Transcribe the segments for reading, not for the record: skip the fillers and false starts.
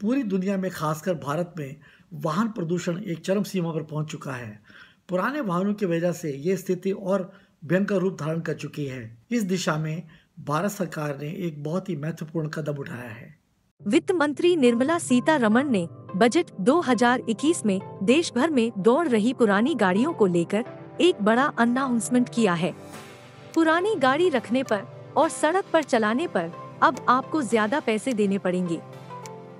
पूरी दुनिया में खासकर भारत में वाहन प्रदूषण एक चरम सीमा पर पहुंच चुका है। पुराने वाहनों की वजह से ये स्थिति और भयंकर रूप धारण कर चुकी है। इस दिशा में भारत सरकार ने एक बहुत ही महत्वपूर्ण कदम उठाया है। वित्त मंत्री निर्मला सीतारमन ने बजट 2021 में देश भर में दौड़ रही पुरानी गाड़ियों को लेकर एक बड़ा अनाउंसमेंट किया है। पुरानी गाड़ी रखने पर और सड़क पर चलाने पर अब आपको ज्यादा पैसे देने पड़ेंगे।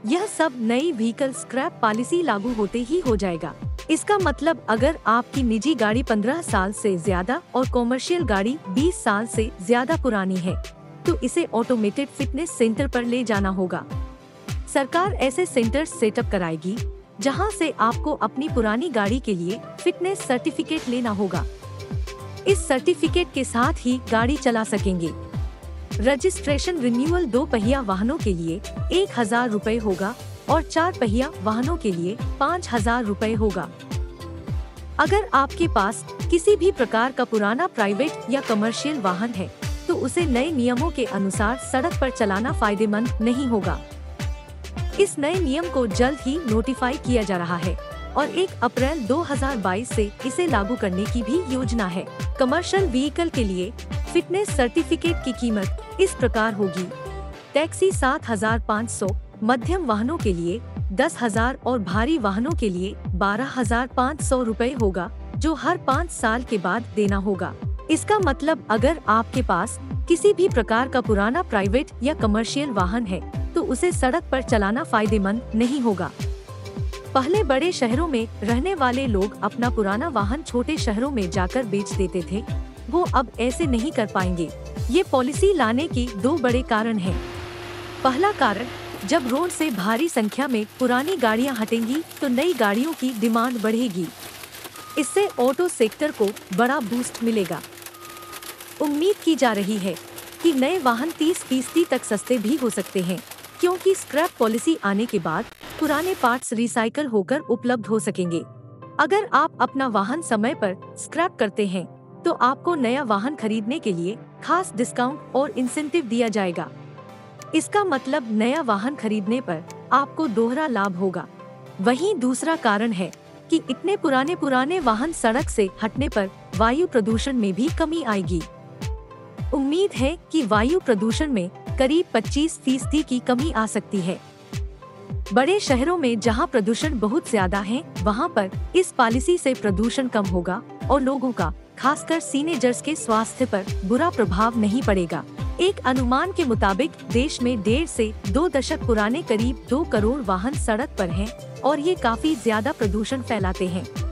यह सब नई व्हीकल स्क्रैप पॉलिसी लागू होते ही हो जाएगा। इसका मतलब अगर आपकी निजी गाड़ी 15 साल से ज्यादा और कॉमर्शियल गाड़ी 20 साल से ज्यादा पुरानी है तो इसे ऑटोमेटेड फिटनेस सेंटर पर ले जाना होगा। सरकार ऐसे सेंटर सेटअप कराएगी जहां से आपको अपनी पुरानी गाड़ी के लिए फिटनेस सर्टिफिकेट लेना होगा। इस सर्टिफिकेट के साथ ही गाड़ी चला सकेंगे। रजिस्ट्रेशन रिन्यूअल 2 पहिया वाहनों के लिए 1000 रुपए होगा और 4 पहिया वाहनों के लिए 5000 रुपए होगा। अगर आपके पास किसी भी प्रकार का पुराना प्राइवेट या कमर्शियल वाहन है तो उसे नए नियमों के अनुसार सड़क पर चलाना फायदेमंद नहीं होगा। इस नए नियम को जल्द ही नोटिफाई किया जा रहा है और 1 अप्रैल 2022 से इसे लागू करने की भी योजना है। कमर्शियल व्हीकल के लिए फिटनेस सर्टिफिकेट की कीमत इस प्रकार होगी। टैक्सी 7500, मध्यम वाहनों के लिए 10000 और भारी वाहनों के लिए 12500 रुपए होगा, जो हर 5 साल के बाद देना होगा। इसका मतलब अगर आपके पास किसी भी प्रकार का पुराना प्राइवेट या कमर्शियल वाहन है तो उसे सड़क पर चलाना फायदेमंद नहीं होगा। पहले बड़े शहरों में रहने वाले लोग अपना पुराना वाहन छोटे शहरों में जाकर बेच देते थे, वो अब ऐसे नहीं कर पाएंगे। ये पॉलिसी लाने के 2 बड़े कारण हैं। पहला कारण, जब रोड से भारी संख्या में पुरानी गाड़ियां हटेंगी तो नई गाड़ियों की डिमांड बढ़ेगी। इससे ऑटो सेक्टर को बड़ा बूस्ट मिलेगा। उम्मीद की जा रही है कि नए वाहन 30% तक सस्ते भी हो सकते हैं क्योंकि स्क्रैप पॉलिसी आने के बाद पुराने पार्ट्स रिसाइकल होकर उपलब्ध हो सकेंगे। अगर आप अपना वाहन समय पर स्क्रैप करते हैं तो आपको नया वाहन खरीदने के लिए खास डिस्काउंट और इंसेंटिव दिया जाएगा। इसका मतलब नया वाहन खरीदने पर आपको दोहरा लाभ होगा। वहीं दूसरा कारण है कि इतने पुराने वाहन सड़क से हटने पर वायु प्रदूषण में भी कमी आएगी। उम्मीद है कि वायु प्रदूषण में करीब 25% की कमी आ सकती है। बड़े शहरों में जहां प्रदूषण बहुत ज्यादा है वहां पर इस पॉलिसी से प्रदूषण कम होगा और लोगों का, खासकर सीनियर्स के स्वास्थ्य पर बुरा प्रभाव नहीं पड़ेगा। एक अनुमान के मुताबिक देश में 1.5 से 2 दशक पुराने करीब 2 करोड़ वाहन सड़क पर हैं और ये काफी ज्यादा प्रदूषण फैलाते हैं।